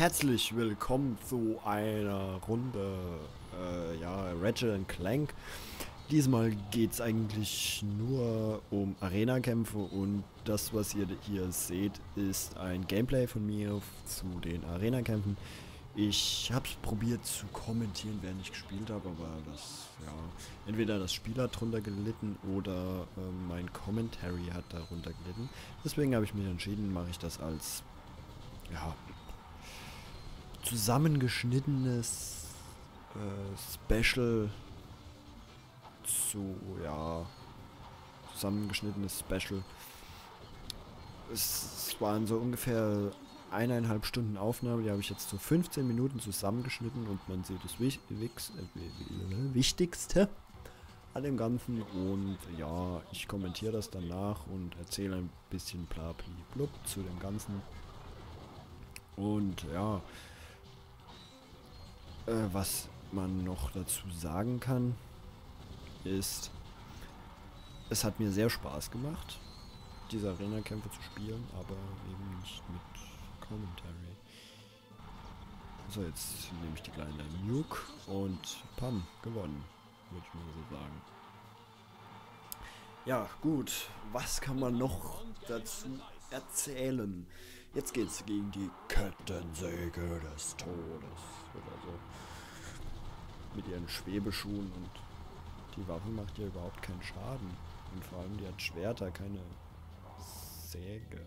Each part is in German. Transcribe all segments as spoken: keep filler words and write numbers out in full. Herzlich willkommen zu einer Runde, äh, ja, Ratchet und Clank. Diesmal geht es eigentlich nur um Arena-Kämpfe und das, was ihr hier seht, ist ein Gameplay von mir zu den Arena-Kämpfen. Ich habe es probiert zu kommentieren, während ich gespielt habe, aber das, ja, entweder das Spiel hat darunter gelitten oder äh, mein Commentary hat darunter gelitten. Deswegen habe ich mich entschieden, mache ich das als, ja, zusammengeschnittenes äh, Special zu, ja, zusammengeschnittenes Special. Es waren so ungefähr eineinhalb Stunden Aufnahme, die habe ich jetzt zu fünfzehn Minuten zusammengeschnitten und man sieht das Wich Wix äh, Wichtigste an dem Ganzen und ja, ich kommentiere das danach und erzähle ein bisschen blabli blub zu dem Ganzen. Und ja, äh, was man noch dazu sagen kann, ist, es hat mir sehr Spaß gemacht, diese Arena-Kämpfe zu spielen, aber eben nicht mit Commentary. So, jetzt nehme ich die kleine Nuke und pam, gewonnen, würde ich mal so sagen. Ja, gut, was kann man noch dazu erzählen? Jetzt geht's gegen die Kettensäge des Todes oder so. Mit ihren Schwebeschuhen, und die Waffe macht ihr überhaupt keinen Schaden. Und vor allem die hat Schwerter, keine Säge.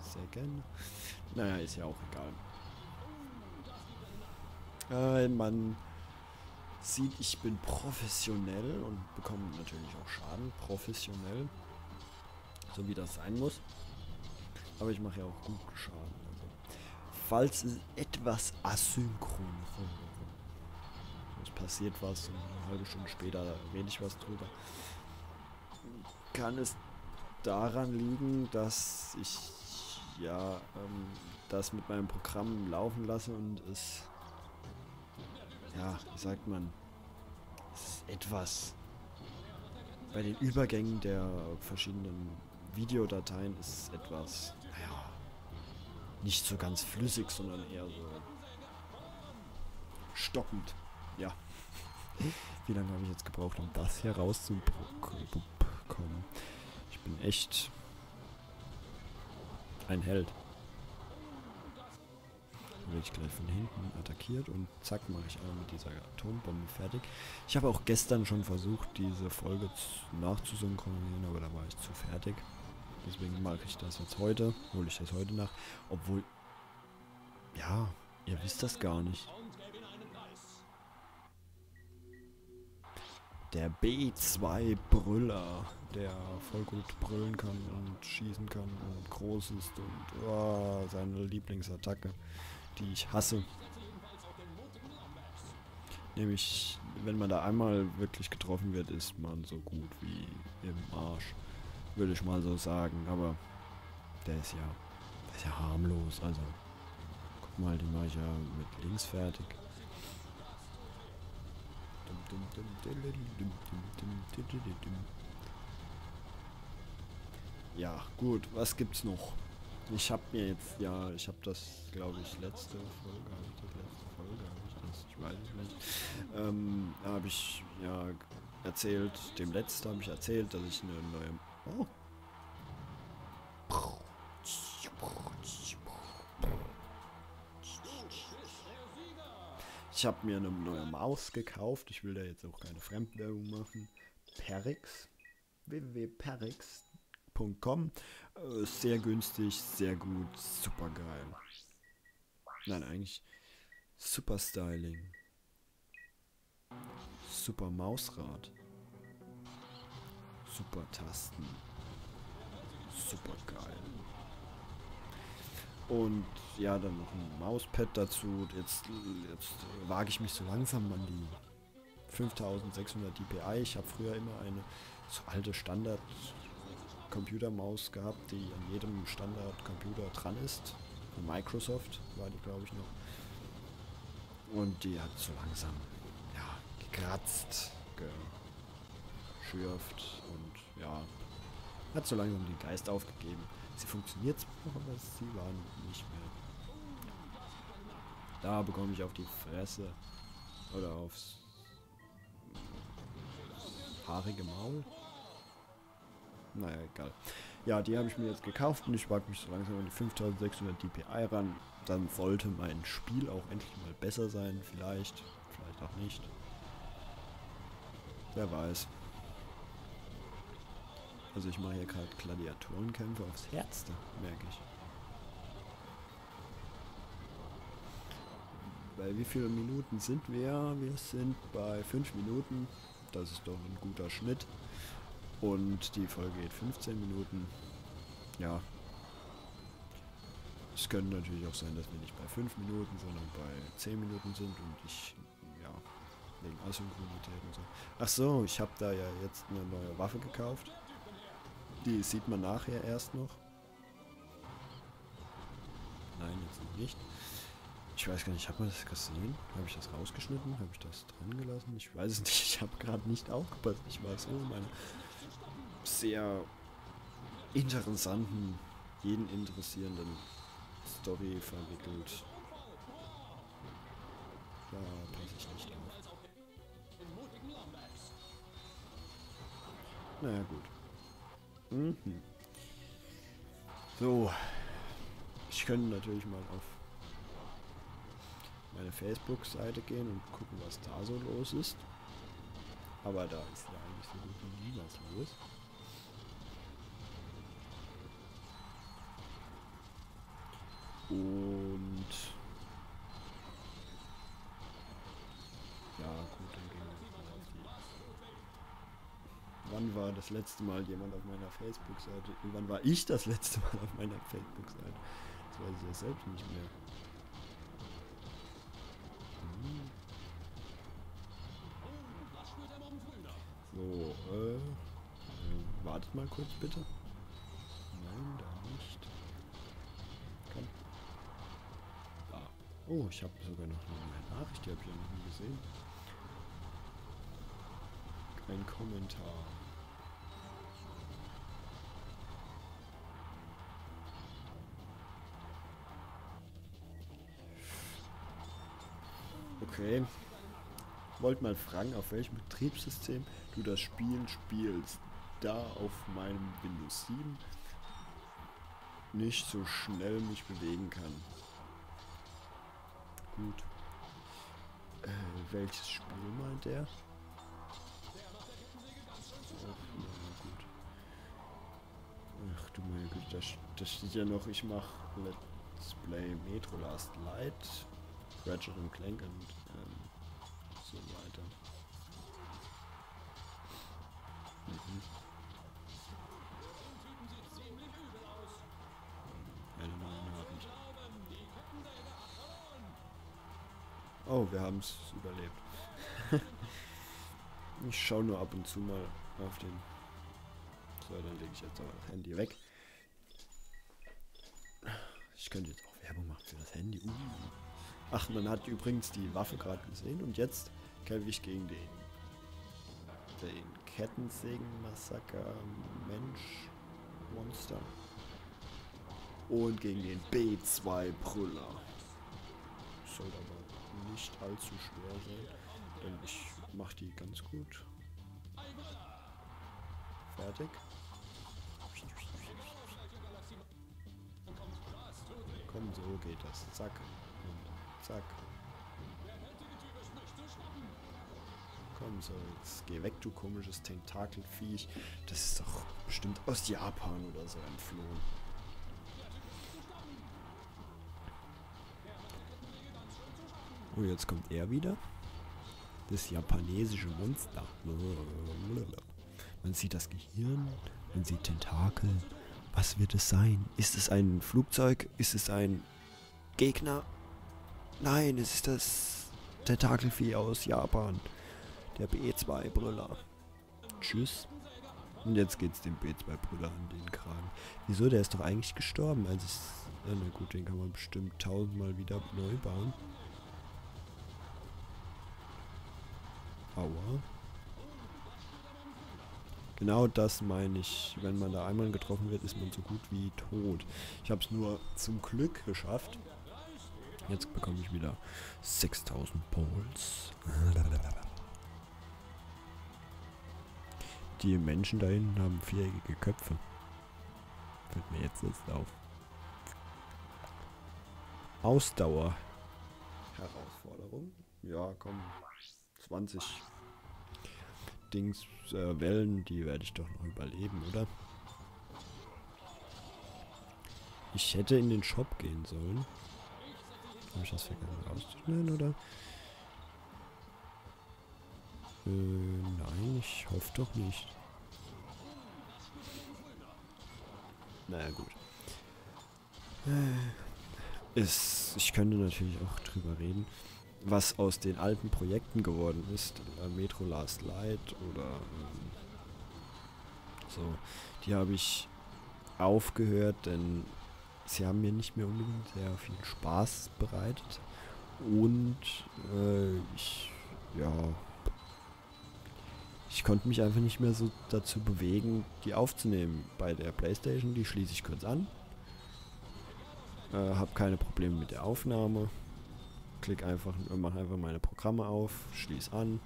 Sägen? Naja, ist ja auch egal. Äh, man sieht, ich bin professionell und bekomme natürlich auch Schaden. Professionell. So wie das sein muss. Aber ich mache ja auch gut Schaden. Also. Falls es etwas asynchron ist, es passiert was und eine halbe Stunde später rede ich was drüber, kann es daran liegen, dass ich ja ähm, das mit meinem Programm laufen lasse und es, ja, wie sagt man, es ist etwas, bei den Übergängen der verschiedenen Videodateien ist etwas, naja, nicht so ganz flüssig, sondern eher so stockend. Ja. Wie lange habe ich jetzt gebraucht, um das hier rauszubekommen? Ich bin echt ein Held. Dann werde ich gleich von hinten attackiert und zack, mache ich alle mit dieser Atombombe fertig. Ich habe auch gestern schon versucht, diese Folge nachzusynchronisieren, aber da war ich zu fertig. Deswegen mache ich das jetzt heute, hole ich das heute nach, obwohl, ja, ihr wisst das gar nicht. Der B zwei-Brüller, der voll gut brüllen kann und schießen kann und groß ist und oh, seine Lieblingsattacke, die ich hasse. Nämlich, wenn man da einmal wirklich getroffen wird, ist man so gut wie im Arsch, würde ich mal so sagen, aber der ist ja, der ist ja harmlos, also guck mal, den mache ich ja mit links fertig. Ja, gut, was gibt's noch? Ich hab mir jetzt, ja, ich hab das, glaube ich, letzte Folge, habe ich das letzte Folge, habe ich das, ich weiß nicht, ähm, habe ich, ja, erzählt, dem letzten habe ich erzählt, dass ich eine neue, oh. Ich habe mir eine neue Maus gekauft, ich will da jetzt auch keine Fremdwerbung machen. Pearix, w w w punkt pearix punkt com, sehr günstig, sehr gut, super geil. Nein, eigentlich super Styling. Super Mausrad. Super Tasten. Super geil. Und ja, dann noch ein Mauspad dazu. Jetzt, jetzt wage ich mich so langsam an die fünftausendsechshundert D P I. Ich habe früher immer eine so alte Standard-Computermaus gehabt, die an jedem Standard-Computer dran ist. Von Microsoft war die, glaube ich, noch. Und die hat so langsam, ja, gekratzt, geschürft und ja, hat so langsam den Geist aufgegeben. Sie funktioniert zwar, aber sie war nicht mehr. Da bekomme ich auf die Fresse. Oder aufs haarige Maul. Naja, egal. Ja, die habe ich mir jetzt gekauft und ich wage mich so langsam an die fünftausendsechshundert D P I ran. Dann sollte mein Spiel auch endlich mal besser sein. Vielleicht, vielleicht auch nicht. Wer weiß. Also ich mache hier gerade Gladiatorenkämpfe aufs Herz, da merke ich. Bei wie viele Minuten sind wir? Wir sind bei fünf Minuten. Das ist doch ein guter Schnitt. Und die Folge geht fünfzehn Minuten. Ja. Es könnte natürlich auch sein, dass wir nicht bei fünf Minuten, sondern bei zehn Minuten sind und ich, ja, wegen Asynchronität und so. Ach so, ich habe da ja jetzt eine neue Waffe gekauft. Die sieht man nachher erst noch. Nein, jetzt noch nicht. Ich weiß gar nicht, hat man das gesehen? Habe ich das rausgeschnitten? Habe ich das dran gelassen? Ich weiß es nicht. Ich habe gerade nicht aufgepasst. Ich war so in einer sehr interessanten, jeden interessierenden Story verwickelt. Da passe ich nicht auf. Naja, gut. Mhm. So. Ich könnte natürlich mal auf meine Facebook-Seite gehen und gucken, was da so los ist. Aber da ist ja eigentlich so gut wie nie was los. Und ja, gut, dann gehen wir mal auf die. Wann war das letzte Mal jemand auf meiner Facebook-Seite? Wann war ich das letzte Mal auf meiner Facebook-Seite? Das weiß ich ja selbst nicht mehr. So, äh, wartet mal kurz bitte. Nein, da nicht. Komm. Da. Oh, ich habe sogar noch eine Nachricht, die habe ich ja noch nie gesehen. Ein Kommentar. Okay. Wollt mal fragen, auf welchem Betriebssystem du das Spiel spielst. Da auf meinem Windows sieben nicht so schnell mich bewegen kann. Gut. Äh, welches Spiel meint der? Ach, gut. Ach du meine Güte, das, das steht ja noch, ich mache Let's Play Metro Last Light, Ratchet und Clank und ähm, so weiter. Mhm. Eine neue Nachricht. Oh, wir haben es überlebt. Ich schaue nur ab und zu mal auf den. So, dann lege ich jetzt aber das Handy weg. Ich könnte jetzt auch Werbung machen für das Handy. Uh. Ach, man hat übrigens die Waffe gerade gesehen und jetzt kämpfe ich gegen den, den Kettensägen-Massaker-Mensch-Monster und gegen den B zwei-Brüller. Sollte aber nicht allzu schwer sein, denn ich mache die ganz gut. Fertig. Komm, so geht das. Zack. Zack. Komm so, jetzt geh weg, du komisches Tentakelviech. Das ist doch bestimmt aus Japan oder so entflohen. Oh, jetzt kommt er wieder. Das japanesische Monster. Man sieht das Gehirn, man sieht Tentakel. Was wird es sein? Ist es ein Flugzeug? Ist es ein Gegner? Nein, es ist das Tentakelvieh aus Japan. Der B zwei-Brüller. Tschüss. Und jetzt geht's dem B zwei-Brüller an den Kragen. Wieso? Der ist doch eigentlich gestorben. Also ist, na gut, den kann man bestimmt tausendmal wieder neu bauen. Aua. Genau das meine ich. Wenn man da einmal getroffen wird, ist man so gut wie tot. Ich habe es nur zum Glück geschafft. Jetzt bekomme ich wieder sechstausend Pols. Die Menschen da hinten haben viereckige Köpfe. Fällt mir jetzt erst auf. Ausdauer. Herausforderung? Ja, komm. zwanzig Dings, äh, Wellen, die werde ich doch noch überleben, oder? Ich hätte in den Shop gehen sollen. Habe ich das vergessen rauszuschneiden, oder? Äh, nein, ich hoffe doch nicht. Naja, gut. Äh, ist, ich könnte natürlich auch drüber reden, was aus den alten Projekten geworden ist. Äh, Metro Last Light oder ähm, so. Die habe ich aufgehört, denn sie haben mir nicht mehr unbedingt sehr viel Spaß bereitet. Und äh, ich, ja, ich konnte mich einfach nicht mehr so dazu bewegen, die aufzunehmen. Bei der Playstation, die schließe ich kurz an. Äh, habe keine Probleme mit der Aufnahme. Klick einfach, mache einfach meine Programme auf, schließ an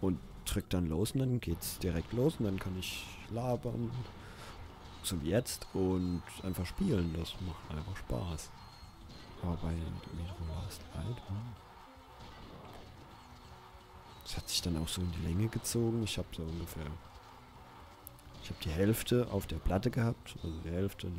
und drück dann los und dann geht's direkt los und dann kann ich labern. So wie jetzt und einfach spielen, das macht einfach Spaß. Aber bei Metro Last Light, hm. Das hat sich dann auch so in die Länge gezogen. Ich habe so ungefähr, ich habe die Hälfte auf der Platte gehabt, also die Hälfte,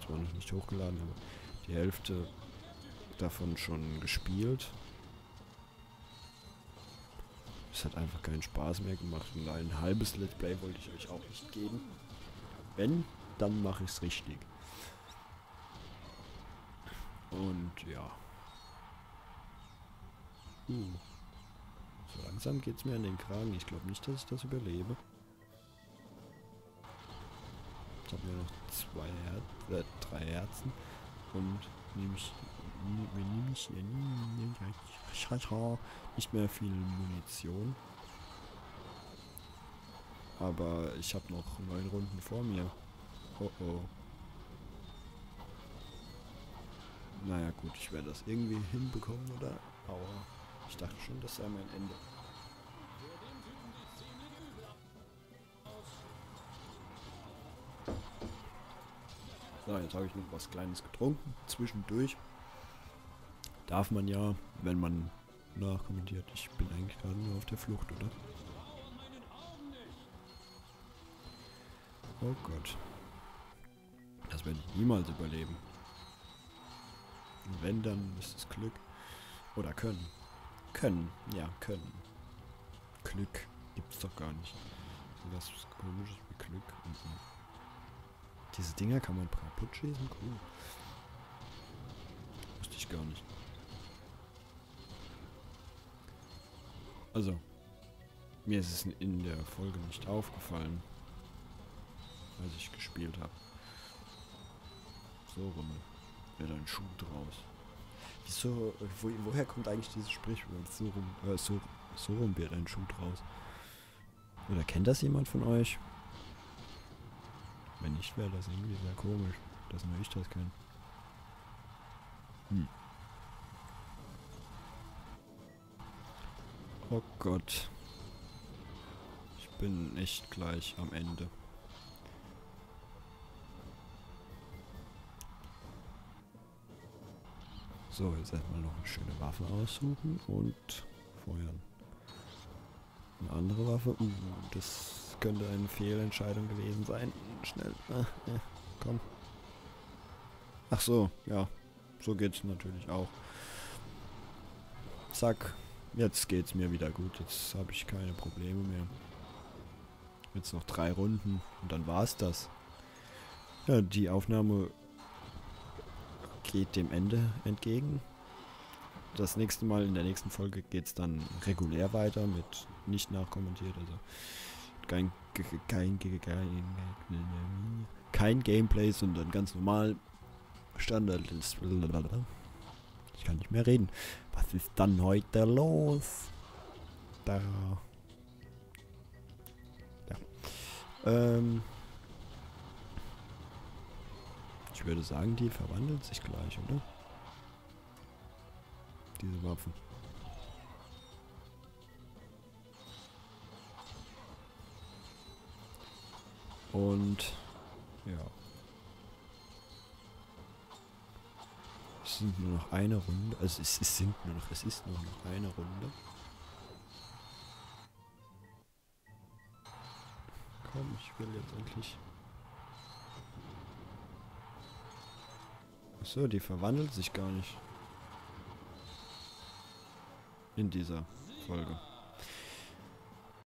das war noch nicht hochgeladen, aber die Hälfte davon schon gespielt. Es hat einfach keinen Spaß mehr gemacht und ein halbes Let's Play wollte ich euch auch nicht geben. Wenn, dann mache ich es richtig. Und ja. Uh. So langsam geht es mir an den Kragen. Ich glaube nicht, dass ich das überlebe. Ich habe nur noch zwei Her äh, drei Herzen. Und nehme ich, nehm ich, nehm ich, nehm ich nicht mehr viel Munition. Aber ich habe noch neun Runden vor mir. Oh oh. Naja gut, ich werde das irgendwie hinbekommen, oder? Aua. Ich dachte schon, das sei mein Ende. So, jetzt habe ich noch was Kleines getrunken. Zwischendurch. Darf man ja, wenn man nachkommentiert. Ich bin eigentlich gerade nur auf der Flucht, oder? Oh Gott. Das werde ich niemals überleben. Und wenn, dann ist es Glück. Oder können. Können. Ja, können. Glück gibt's doch gar nicht. So was Komisches wie Glück. Und so. Diese Dinger kann man kaputt schießen? Cool. Wusste ich gar nicht. Also. Mir ist es in der Folge nicht aufgefallen, als ich gespielt habe. So rum wäre ja, ein Schuh draus. Wieso, wo, woher kommt eigentlich dieses Sprichwort? So rum, äh, so, so rum wird ein Schuh draus. Oder kennt das jemand von euch? Wenn nicht, wäre das irgendwie sehr komisch, dass nur ich das kenne. Hm. Oh Gott. Ich bin echt gleich am Ende. So, jetzt erstmal noch eine schöne Waffe aussuchen und feuern. Eine andere Waffe, das könnte eine Fehlentscheidung gewesen sein. Schnell, ah, ja, komm. Ach so, ja, so geht's natürlich auch. Zack, jetzt geht's mir wieder gut, jetzt habe ich keine Probleme mehr. Jetzt noch drei Runden und dann war's das. Ja, die Aufnahme geht dem Ende entgegen. Das nächste Mal, in der nächsten Folge geht es dann regulär weiter mit nicht nachkommentiert, also kein kein, kein, kein Gameplay, sondern ganz normal Standard. Ich kann nicht mehr reden. Was ist dann heute los? Da. Ja. Ähm ich würde sagen, die verwandelt sich gleich, oder? Diese Waffen. Und ja. Es sind nur noch eine Runde. Also es, es sind nur noch, es ist nur noch eine Runde. Komm, ich will jetzt endlich. Achso, die verwandelt sich gar nicht. In dieser Folge.